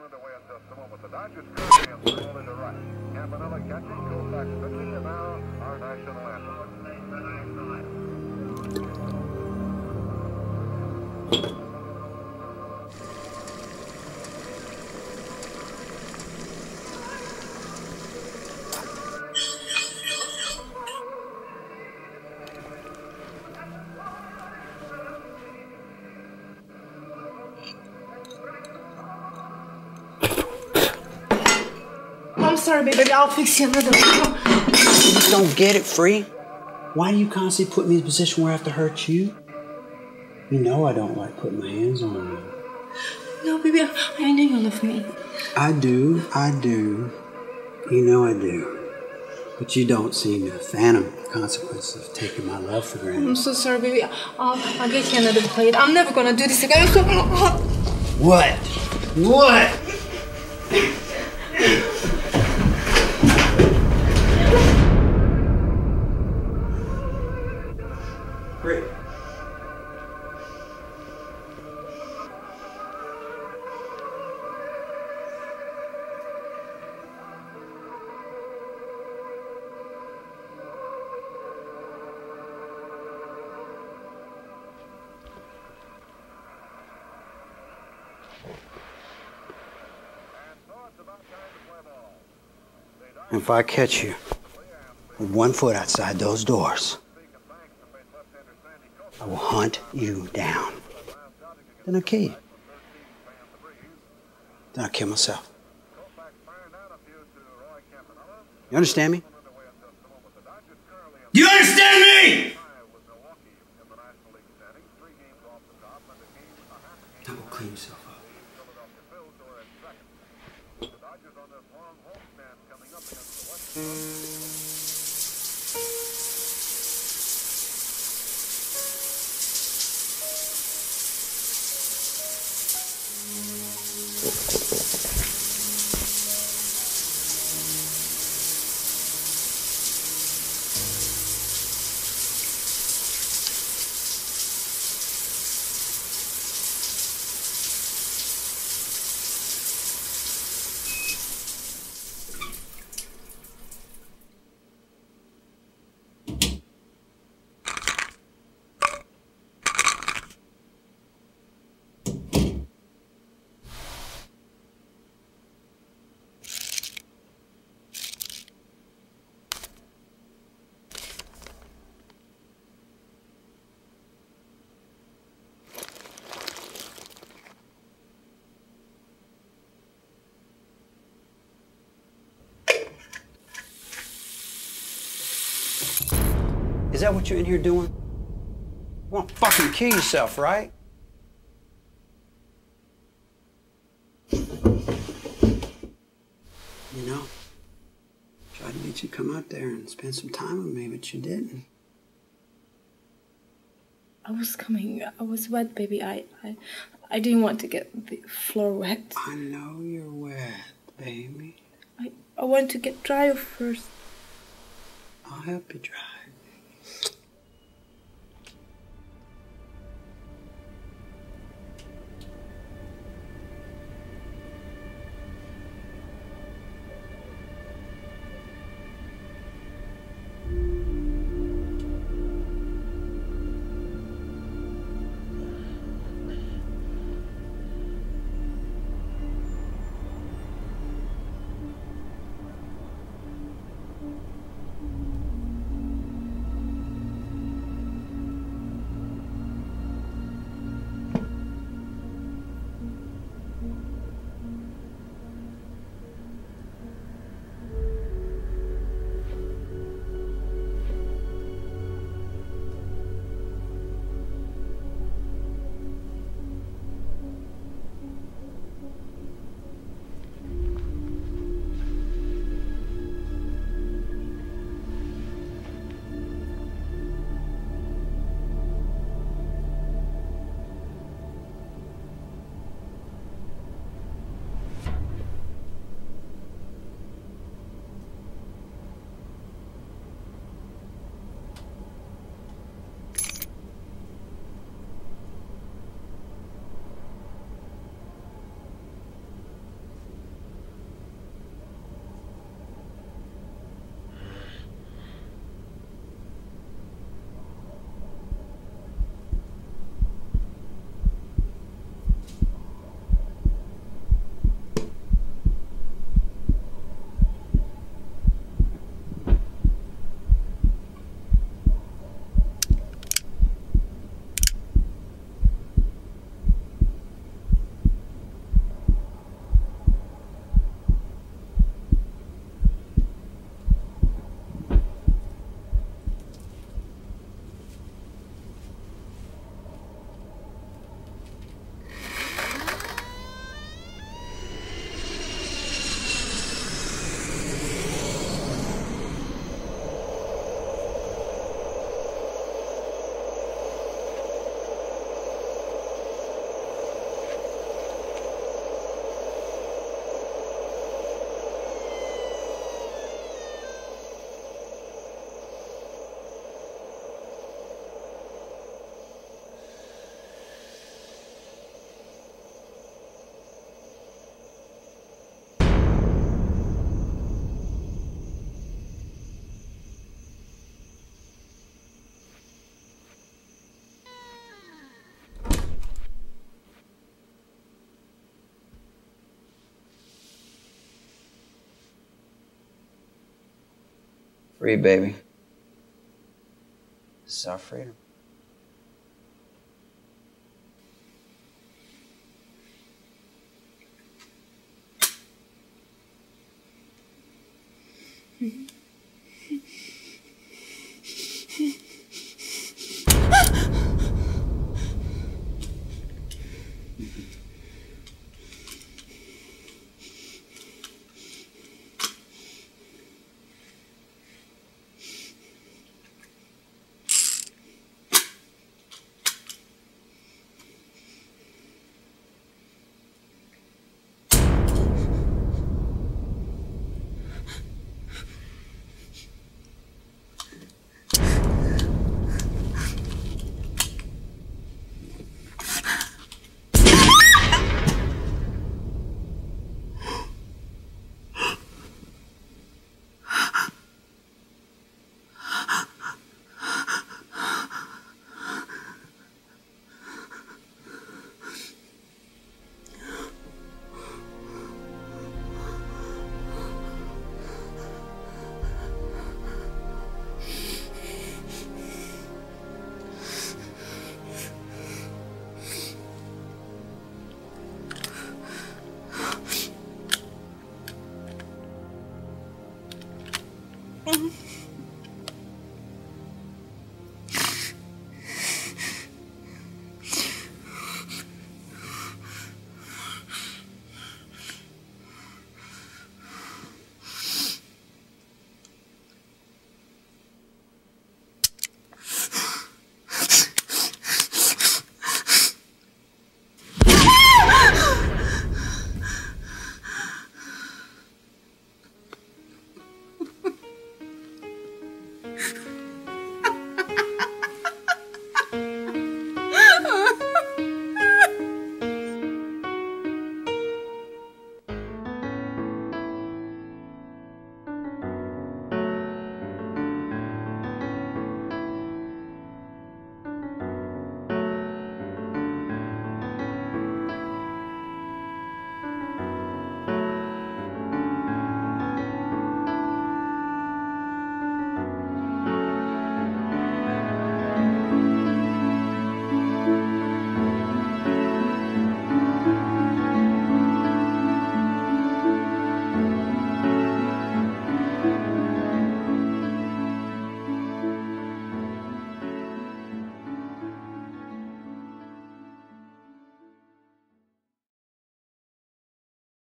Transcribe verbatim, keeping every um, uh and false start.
underway in just a moment. The Dodgers curve in ball into right. Campanella catching, Koufax pitching, and now our national anthem. I'm sorry, baby. I'll fix you another one. You just don't get it, Free. Why do you constantly put me in a position where I have to hurt you? You know I don't like putting my hands on you. No, baby. I, I know you love me. I do. I do. You know I do. But you don't seem to fathom the consequences of taking my love for granted. I'm so sorry, baby. I'll, I'll get you another plate. I'm never gonna do this again. I'm so... What? What? Great. If I catch you with one foot outside those doors, I will hunt you down. Then I'll kill you. Then I'll kill myself. You understand me? You understand me? Now go clean yourself up. Is that what you're in here doing? You want to fucking kill yourself, right? You know, tried to get you to come out there and spend some time with me, but you didn't. I was coming. I was wet, baby. I, I, I didn't want to get the floor wet. I know you're wet, baby. I, I want to get dry first. I'll help you dry. free, baby. This is our freedom.